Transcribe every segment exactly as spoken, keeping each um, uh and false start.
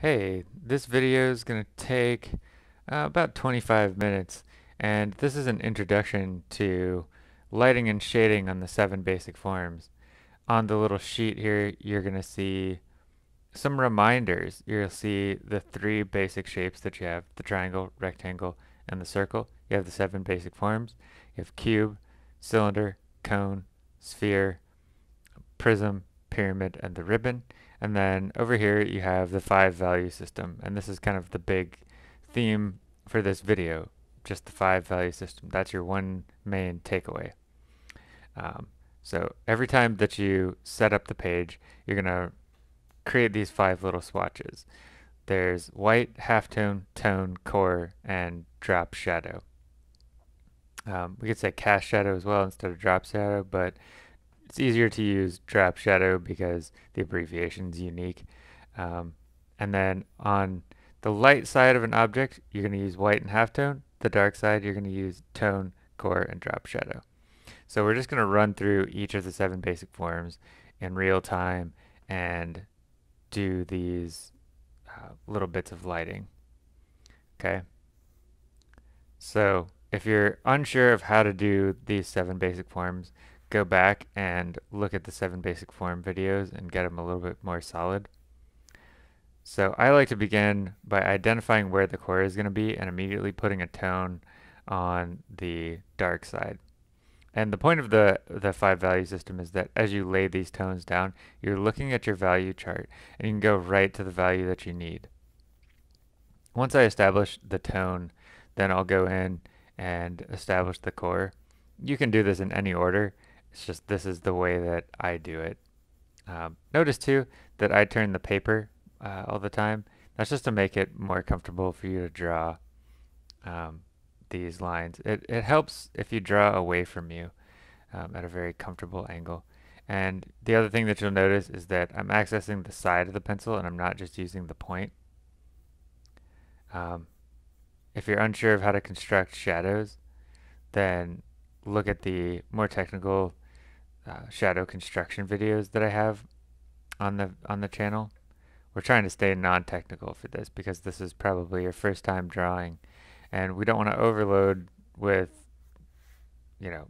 Hey, this video is going to take uh, about twenty-five minutes, and this is an introduction to lighting and shading on the seven basic forms. On the little sheet here, you're going to see some reminders. You'll see the three basic shapes that you have: the triangle, rectangle, and the circle. You have the seven basic forms. You have cube, cylinder, cone, sphere, prism, pyramid, and the ribbon. And then over here you have the five value system, and this is kind of the big theme for this video, just the five value system. That's your one main takeaway. Um, so every time that you set up the page, you're gonna create these five little swatches. There's white, halftone, tone, core, and drop shadow. Um, we could say cast shadow as well instead of drop shadow, but it's easier to use drop shadow because the abbreviation is unique. Um, and then on the light side of an object, you're going to use white and halftone. The dark side, you're going to use tone, core, and drop shadow. So we're just going to run through each of the seven basic forms in real time and do these uh, little bits of lighting. Okay. So if you're unsure of how to do these seven basic forms, go back and look at the seven basic form videos and get them a little bit more solid. So I like to begin by identifying where the core is going to be and immediately putting a tone on the dark side. And the point of the, the five value system is that as you lay these tones down, you're looking at your value chart and you can go right to the value that you need. Once I establish the tone, then I'll go in and establish the core. You can do this in any order. It's just this is the way that I do it. Um, notice too that I turn the paper uh, all the time. That's just to make it more comfortable for you to draw um, these lines. It, it helps if you draw away from you um, at a very comfortable angle. And the other thing that you'll notice is that I'm accessing the side of the pencil and I'm not just using the point. Um, if you're unsure of how to construct shadows, then look at the more technical Uh, shadow construction videos that I have on the on the channel. We're trying to stay non-technical for this because this is probably your first time drawing, and we don't want to overload with, you know,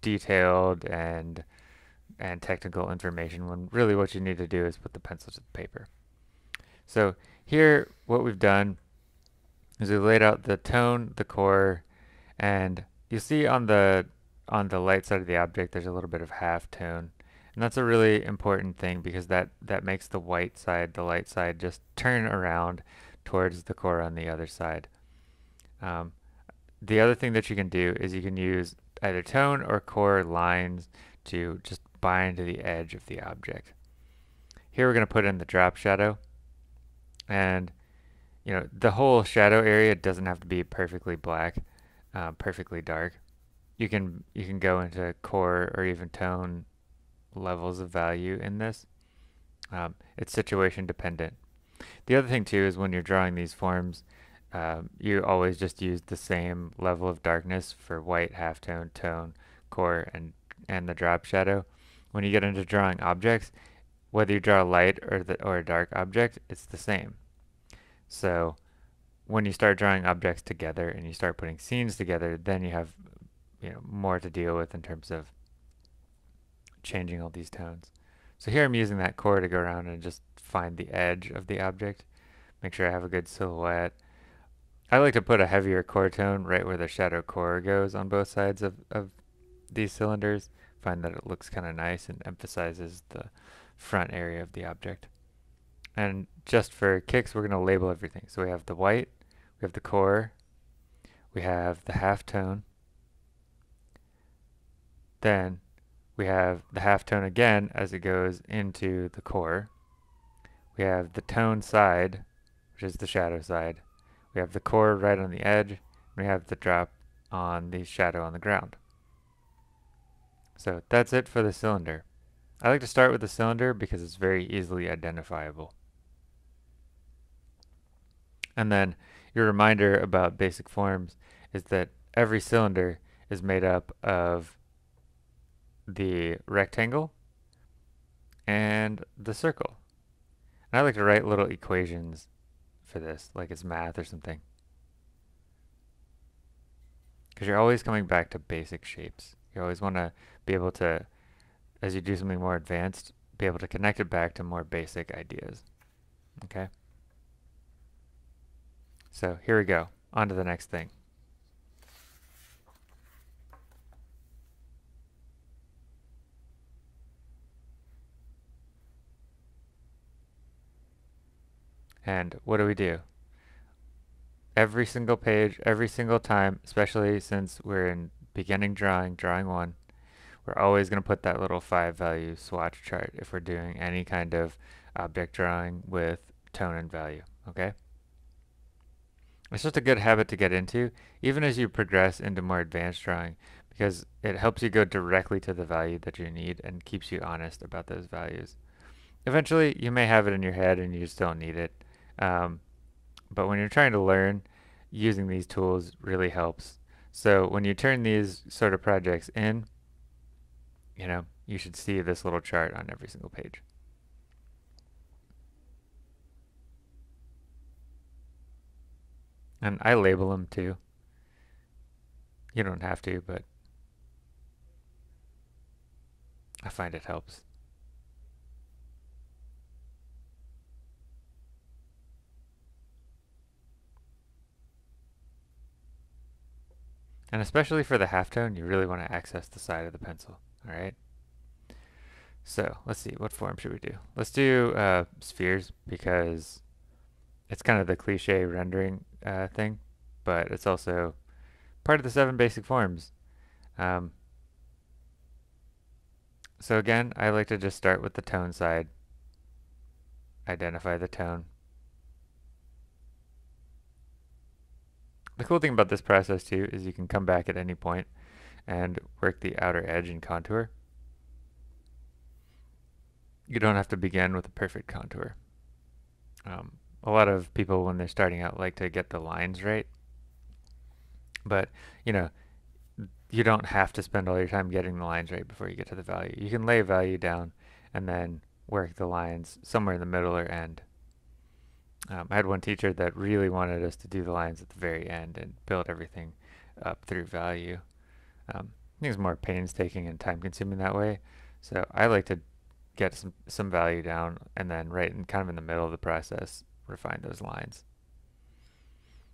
detailed and and technical information when really what you need to do is put the pencil to the paper. So here what we've done is we laid out the tone, the core, and you see on the on the light side of the object there's a little bit of halftone, and that's a really important thing because that that makes the white side, the light side, just turn around towards the core on the other side. Um, the other thing that you can do is you can use either tone or core lines to just bind to the edge of the object. Here we're going to put in the drop shadow, and you know the whole shadow area doesn't have to be perfectly black, uh, perfectly dark. You can you can go into core or even tone levels of value in this. Um, it's situation dependent. The other thing too is when you're drawing these forms, um, you always just use the same level of darkness for white, halftone, tone, core, and and the drop shadow. When you get into drawing objects, whether you draw a light or the or a dark object, it's the same. So when you start drawing objects together and you start putting scenes together, then you have You know, more to deal with in terms of changing all these tones. So here I'm using that core to go around and just find the edge of the object, make sure I have a good silhouette. I like to put a heavier core tone right where the shadow core goes on both sides of, of these cylinders. Find that it looks kind of nice and emphasizes the front area of the object. And just for kicks, we're going to label everything. So we have the white, we have the core, we have the halftone, then we have the halftone again as it goes into the core. We have the tone side, which is the shadow side. We have the core right on the edge. And we have the drop on the shadow on the ground. So that's it for the cylinder. I like to start with the cylinder because it's very easily identifiable. And then your reminder about basic forms is that every cylinder is made up of the rectangle and the circle. And I like to write little equations for this, like it's math or something. Because you're always coming back to basic shapes. You always want to be able to, as you do something more advanced, be able to connect it back to more basic ideas. Okay? So here we go. On to the next thing. And what do we do? Every single page, every single time, especially since we're in beginning drawing, drawing one, we're always going to put that little five value swatch chart if we're doing any kind of object drawing with tone and value, okay? It's just a good habit to get into, even as you progress into more advanced drawing, because it helps you go directly to the value that you need and keeps you honest about those values. Eventually, you may have it in your head and you just don't need it. Um, but when you're trying to learn, using these tools really helps. So when you turn these sort of projects in, you know, you should see this little chart on every single page. And I label them too. You don't have to, but I find it helps. And especially for the halftone, you really want to access the side of the pencil, all right? So let's see, what form should we do? Let's do uh, spheres, because it's kind of the cliche rendering uh, thing, but it's also part of the seven basic forms. Um, so again, I like to just start with the tone side, identify the tone. The cool thing about this process too is you can come back at any point and work the outer edge and contour. You don't have to begin with a perfect contour. Um, a lot of people when they're starting out like to get the lines right, but you know, you don't have to spend all your time getting the lines right before you get to the value. You can lay value down and then work the lines somewhere in the middle or end. Um, I had one teacher that really wanted us to do the lines at the very end and build everything up through value. Um, I think it's more painstaking and time-consuming that way, so I like to get some, some value down and then right in kind of in the middle of the process refine those lines.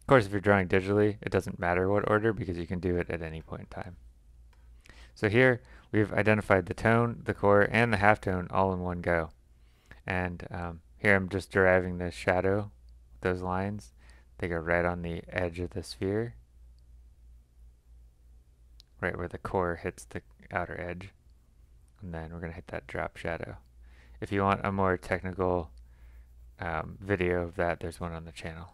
Of course, if you're drawing digitally, it doesn't matter what order because you can do it at any point in time. So here we've identified the tone, the core, and the halftone all in one go, and um, here I'm just deriving the shadow, those lines. They go right on the edge of the sphere, right where the core hits the outer edge. And then we're going to hit that drop shadow. If you want a more technical um, video of that, there's one on the channel.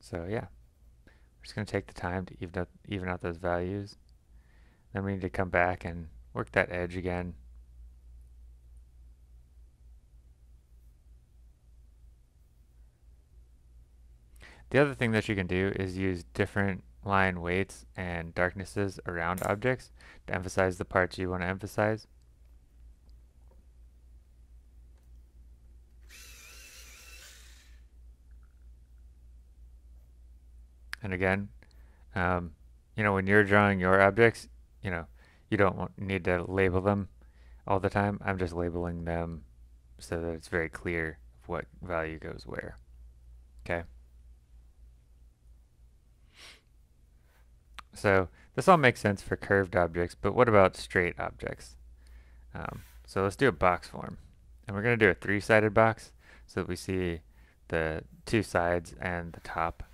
So yeah. We're just going to take the time to even out, even out those values. Then we need to come back and work that edge again. The other thing that you can do is use different line weights and darknesses around objects to emphasize the parts you want to emphasize. And again, um, you know, when you're drawing your objects, you know, you don't want, need to label them all the time. I'm just labeling them so that it's very clear what value goes where. Okay. So this all makes sense for curved objects, but what about straight objects? Um, so let's do a box form, and we're going to do a three-sided box so that we see the two sides and the top.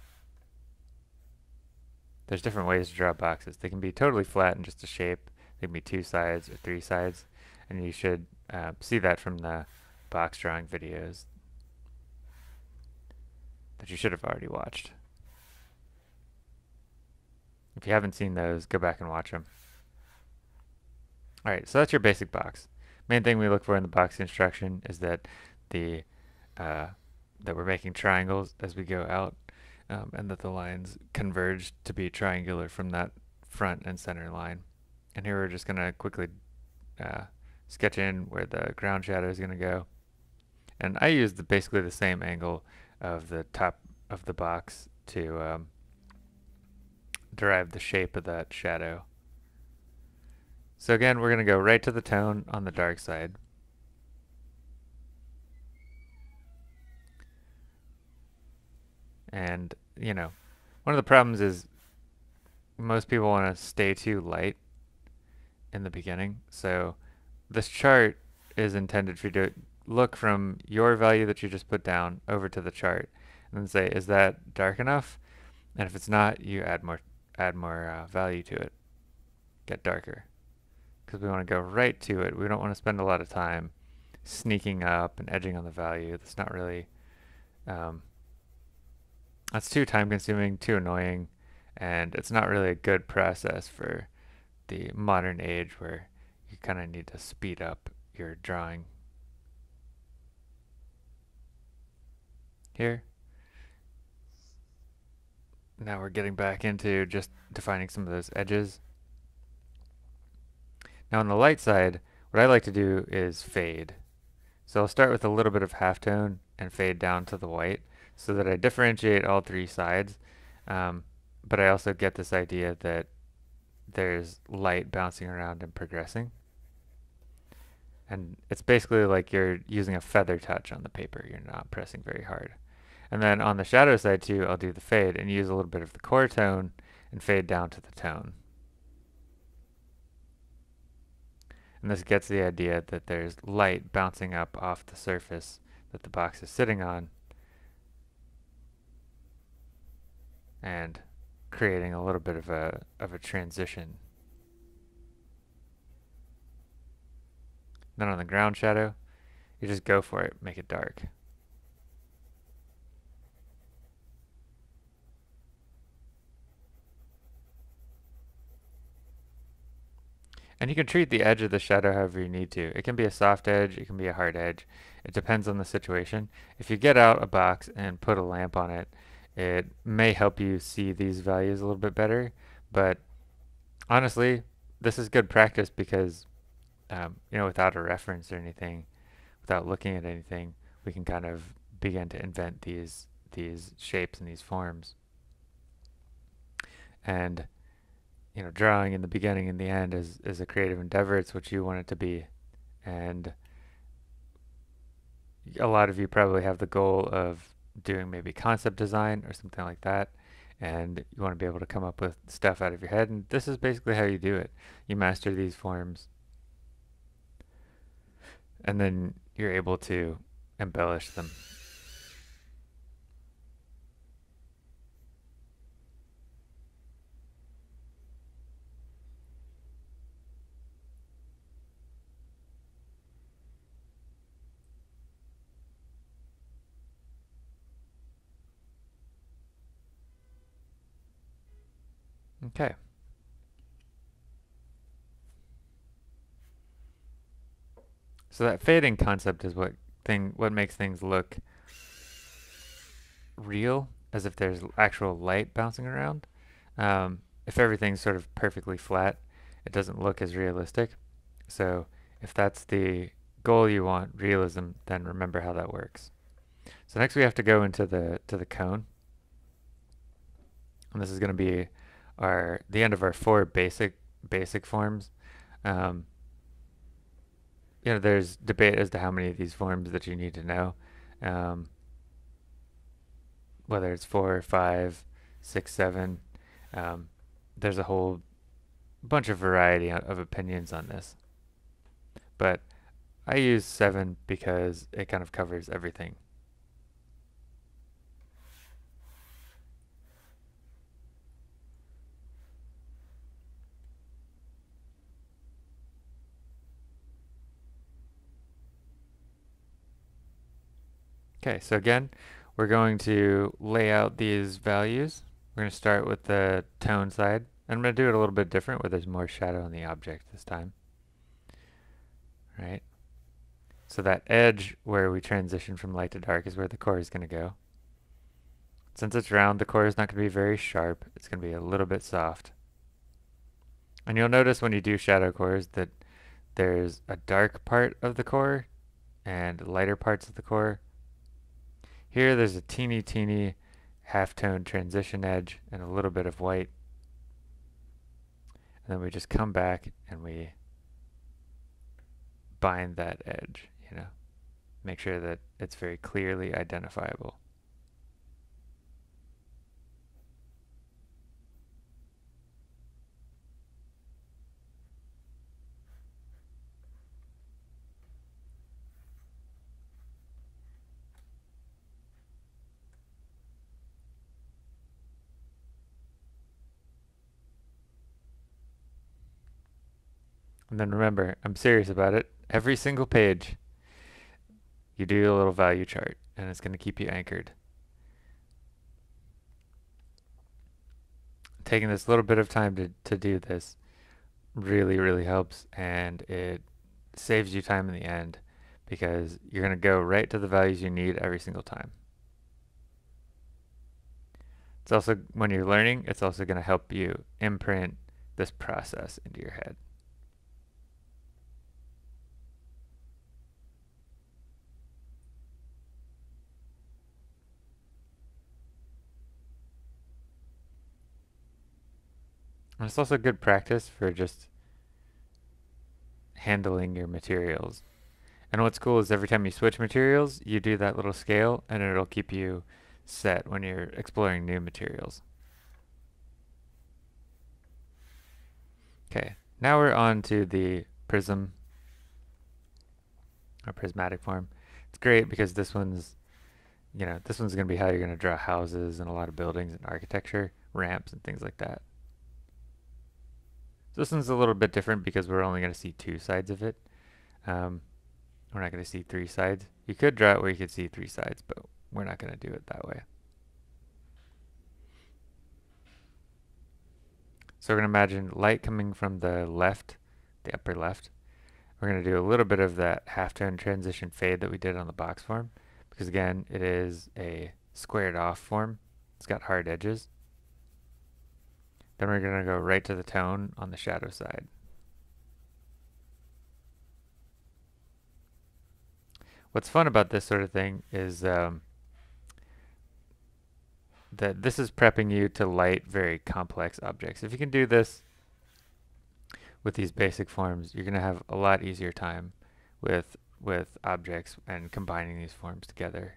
There's different ways to draw boxes. They can be totally flat and just a shape. They can be two sides or three sides. And you should uh, see that from the box drawing videos that you should have already watched. If you haven't seen those, go back and watch them. All right, so that's your basic box. Main thing we look for in the box instruction is that the uh, that we're making triangles as we go out. Um, and that the lines converge to be triangular from that front and center line. And here we're just going to quickly uh, sketch in where the ground shadow is going to go. And I used the, basically the same angle of the top of the box to um, derive the shape of that shadow. So again, we're going to go right to the tone on the dark side. And, you know, one of the problems is most people want to stay too light in the beginning. So this chart is intended for you to look from your value that you just put down over to the chart and then say, is that dark enough? And if it's not, you add more, add more uh, value to it, get darker. Because we want to go right to it. We don't want to spend a lot of time sneaking up and edging on the value. That's not really, um, that's too time consuming, too annoying, and it's not really a good process for the modern age where you kind of need to speed up your drawing. Here. Now we're getting back into just defining some of those edges. Now on the light side, what I like to do is fade. So I'll start with a little bit of halftone and fade down to the white so that I differentiate all three sides. Um, but I also get this idea that there's light bouncing around and progressing. And it's basically like you're using a feather touch on the paper. You're not pressing very hard. And then on the shadow side too, I'll do the fade and use a little bit of the core tone and fade down to the tone. And this gets the idea that there's light bouncing up off the surface that the box is sitting on and creating a little bit of a, of a transition. Then on the ground shadow, you just go for it, make it dark. And you can treat the edge of the shadow however you need to. It can be a soft edge, it can be a hard edge. It depends on the situation. If you get out a box and put a lamp on it, it may help you see these values a little bit better. But honestly, this is good practice because um, you know, without a reference or anything, without looking at anything, we can kind of begin to invent these these shapes and these forms. And you know, drawing in the beginning and the end is, is a creative endeavor. It's what you want it to be. And a lot of you probably have the goal of doing maybe concept design or something like that. And you want to be able to come up with stuff out of your head. And this is basically how you do it. You master these forms. And then you're able to embellish them. Okay. So that fading concept is what thing what makes things look real, as if there's actual light bouncing around. Um, if everything's sort of perfectly flat, it doesn't look as realistic. So if that's the goal you want, realism, then remember how that works. So next we have to go into the to the cone, and this is going to be Are the end of our four basic basic forms. Um, you know, there's debate as to how many of these forms that you need to know, um, whether it's four, five, six, seven. Um, there's a whole bunch of variety of opinions on this, but I use seven because it kind of covers everything. Okay, so again, we're going to lay out these values. We're going to start with the tone side. And I'm going to do it a little bit different where there's more shadow on the object this time. Right? So that edge where we transition from light to dark is where the core is going to go. Since it's round, the core is not going to be very sharp. It's going to be a little bit soft. And you'll notice when you do shadow cores that There's a dark part of the core and lighter parts of the core. Here there's a teeny teeny halftone transition edge and a little bit of white. And then we just come back and we bind that edge, you know, make sure that it's very clearly identifiable. And then remember, I'm serious about it. Every single page, you do a little value chart, and it's going to keep you anchored. Taking this little bit of time to, to do this really, really helps, and it saves you time in the end because you're going to go right to the values you need every single time. It's also, when you're learning, it's also going to help you imprint this process into your head. And it's also good practice for just handling your materials. And what's cool is every time you switch materials, you do that little scale and it'll keep you set when you're exploring new materials. Okay, now we're on to the prism or prismatic form. It's great because this one's, you know, this one's going to be how you're going to draw houses and a lot of buildings and architecture, ramps and things like that. This one's a little bit different because we're only going to see two sides of it. Um, we're not going to see three sides. You could draw it where you could see three sides, but we're not going to do it that way. So we're going to imagine light coming from the left, the upper left. We're going to do a little bit of that halftone transition fade that we did on the box form, because again, it is a squared off form. It's got hard edges. Then we're going to go right to the tone on the shadow side. What's fun about this sort of thing is um, that this is prepping you to light very complex objects. If you can do this with these basic forms, you're going to have a lot easier time with, with objects and combining these forms together.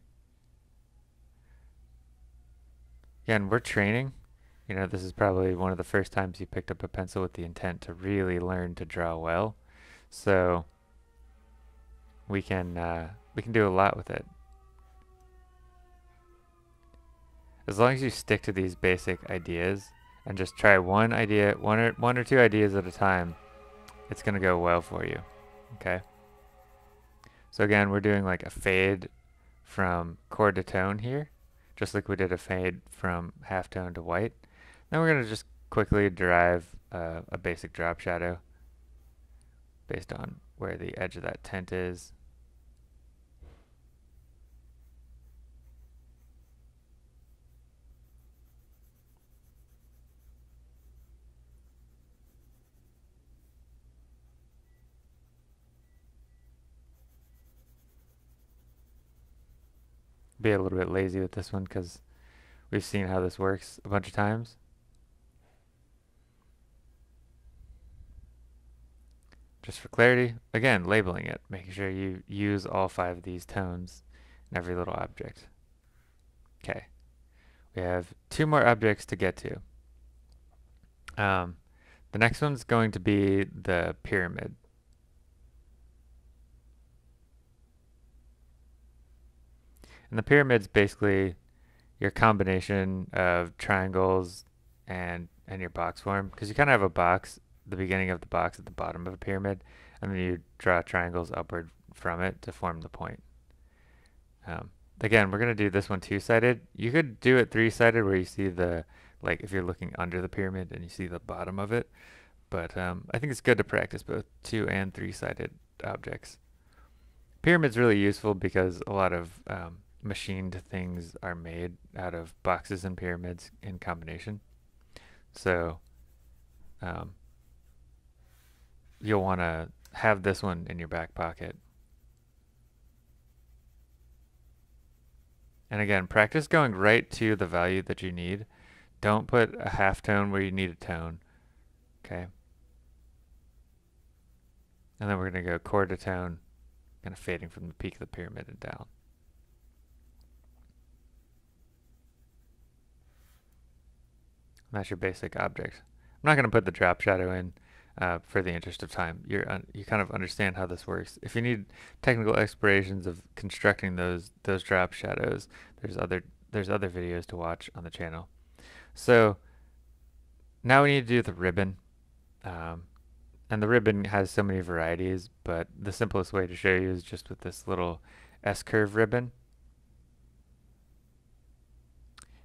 Again, we're training. You know, this is probably one of the first times you picked up a pencil with the intent to really learn to draw well. So we can uh, we can do a lot with it. As long as you stick to these basic ideas and just try one idea, one or one or two ideas at a time, it's going to go well for you. Okay. So again, we're doing like a fade from core to tone here, just like we did a fade from halftone to white. Now we're going to just quickly derive uh, a basic drop shadow based on where the edge of that tent is. Be a little bit lazy with this one because we've seen how this works a bunch of times. Just for clarity, again, labeling it, making sure you use all five of these tones in every little object. Okay, we have two more objects to get to. Um, the next one's going to be the pyramid. And the pyramid's basically your combination of triangles and, and your box form, because you kind of have a box, the beginning of the box at the bottom of a pyramid, and then you draw triangles upward from it to form the point. Um, again, we're going to do this one two-sided. You could do it three-sided where you see the, like if you're looking under the pyramid and you see the bottom of it, but um, I think it's good to practice both two and three-sided objects. Pyramid's really useful because a lot of um, machined things are made out of boxes and pyramids in combination. So um, you'll want to have this one in your back pocket. And again, practice going right to the value that you need. Don't put a half tone where you need a tone. Okay. And then we're going to go chord to tone, kind of fading from the peak of the pyramid and down. And that's your basic object. I'm not going to put the drop shadow in uh, for the interest of time. You're un you kind of understand how this works. If you need technical explorations of constructing those those drop shadows, there's other there's other videos to watch on the channel. So now we need to do the ribbon. Um, and the ribbon has so many varieties, but the simplest way to show you is just with this little S-curve ribbon.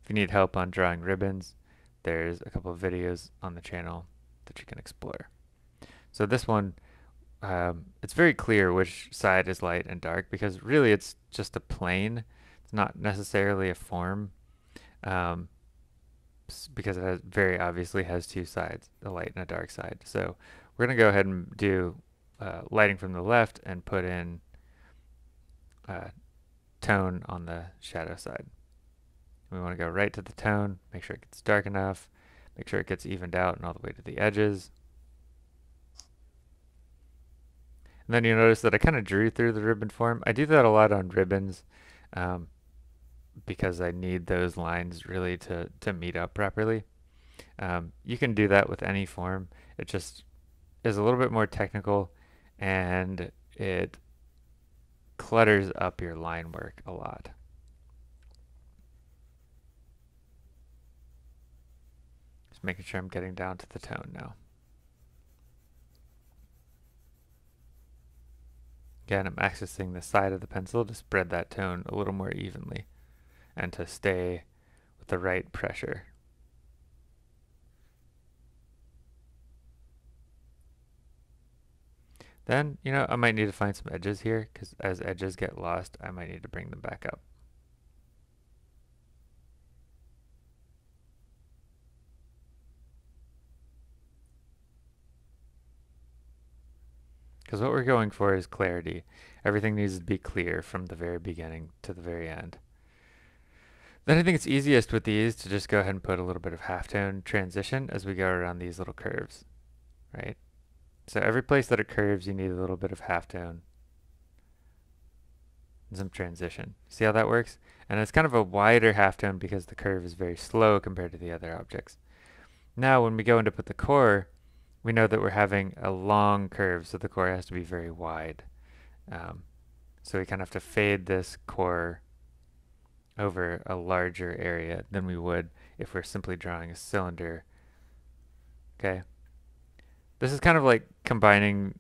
If you need help on drawing ribbons, there's a couple of videos on the channel that you can explore. So this one, um, it's very clear which side is light and dark, because really it's just a plane. It's not necessarily a form, um, because it has, very obviously has two sides, a light and a dark side. So we're going to go ahead and do uh, lighting from the left and put in uh, tone on the shadow side. We want to go right to the tone, make sure it gets dark enough, make sure it gets evened out and all the way to the edges. And then you notice that I kind of drew through the ribbon form. I do that a lot on ribbons um, because I need those lines really to, to meet up properly. Um, you can do that with any form. It just is a little bit more technical and it clutters up your line work a lot. Making sure I'm getting down to the tone now. Again, I'm accessing the side of the pencil to spread that tone a little more evenly and to stay with the right pressure. Then, you know, I might need to find some edges here, because as edges get lost, I might need to bring them back up. Because what we're going for is clarity. Everything needs to be clear from the very beginning to the very end. Then I think it's easiest with these to just go ahead and put a little bit of halftone transition as we go around these little curves, right? So every place that it curves, you need a little bit of halftone and some transition. See how that works? And it's kind of a wider halftone because the curve is very slow compared to the other objects. Now when we go in to put the core, we know that we're having a long curve, so the core has to be very wide. Um, so we kind of have to fade this core over a larger area than we would if we're simply drawing a cylinder. Okay. This is kind of like combining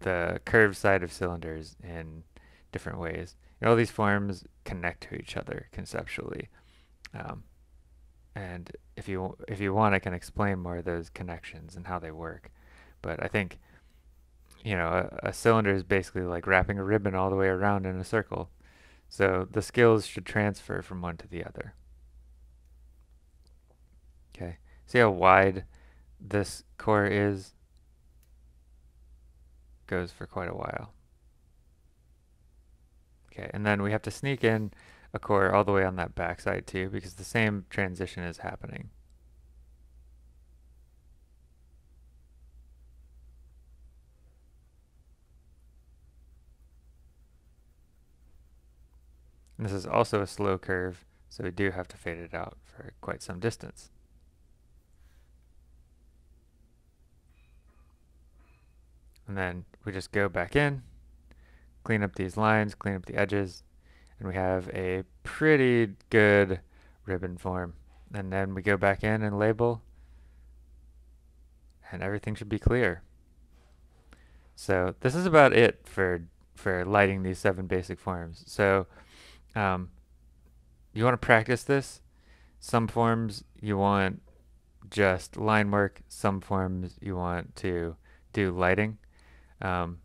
the curved side of cylinders in different ways. And all these forms connect to each other conceptually. Um, And if you if you want, I can explain more of those connections and how they work. But I think, you know, a, a cylinder is basically like wrapping a ribbon all the way around in a circle. So the skills should transfer from one to the other. Okay, see how wide this core is? Goes for quite a while. Okay, and then we have to sneak in a core all the way on that backside too, because the same transition is happening. And this is also a slow curve, so we do have to fade it out for quite some distance. And then we just go back in, clean up these lines, clean up the edges, and we have a pretty good ribbon form. And then we go back in and label, and everything should be clear. So this is about it for for lighting these seven basic forms. So um, you want to practice this. Some forms you want just line work. Some forms you want to do lighting. Um,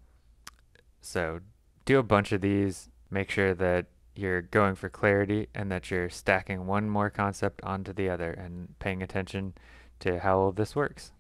so do a bunch of these. Make sure that you're going for clarity and that you're stacking one more concept onto the other and paying attention to how all this works.